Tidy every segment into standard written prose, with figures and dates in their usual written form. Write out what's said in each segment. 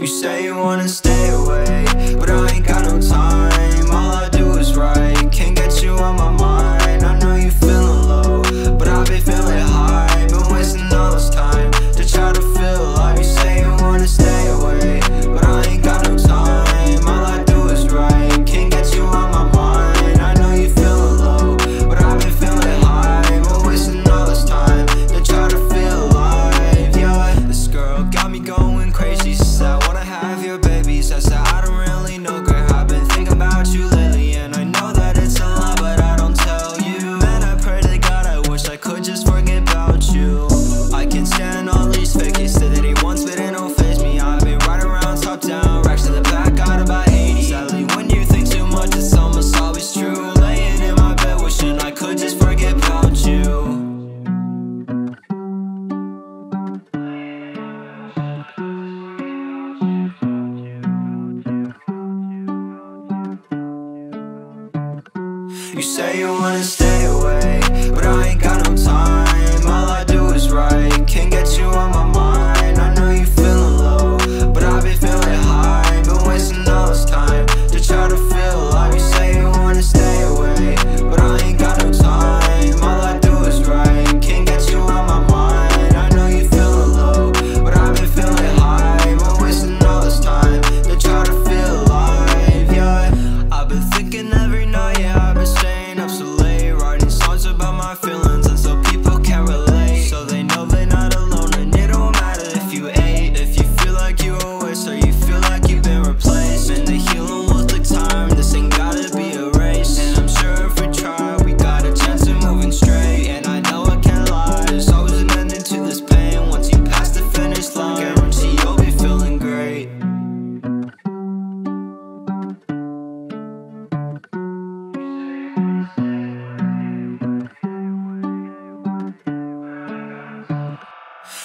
You say you wanna stay away, but I ain't got no time. All I do is write, can't get you on my mind. I know you feeling low, but I've been feeling high. Been wasting all this time to try to feel alive. You say you wanna stay away, but I ain't got no time. All I do is write, can't get you on my mind. I know you feeling low, but I've been feeling high. Been wasting all this time to try to feel alive. Yeah, this girl got me going crazy. She said, I wanna have your babies. I said, I don't really know, girl. I've been thinking about you lately, and I know that it's a lie, but I don't tell you. And I pray to God, I wish I could just forget about you. I can't stand all these fakies. Said that he wants, but it don't faze me. I've been right around, top down, racks to the back, got about 80. Sadly, when you think too much, it's almost always true. Laying in my bed, wishing I could just forget about you. You say you wanna stay away, but I ain't got no time. All I do is write, can't get you on my mind. I know you feeling low, but I've been feeling high. Been wasting all this time to try to feel alive. You say you wanna stay away, but I ain't got no time. All I do is write, can't get you on my mind. I know you feeling low, but I've been feeling high. Been wasting all this time to try to feel alive. Yeah, I've been thinking every night. Yeah, I've been staying up so late, writing songs about my feelings, and so people can relate, so they know they're not alone. And it don't matter if you ate, if you feel like you a waste, or you feel like you've been replaced. And the healing will take time, this ain't gotta be erased. And I'm sure if we try, we got a chance of moving straight. And I know I can't lie, there's always an ending to this pain. Once you pass the finish line, guarantee you'll be feeling great.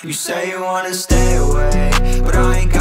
You say you wanna stay away, but I ain't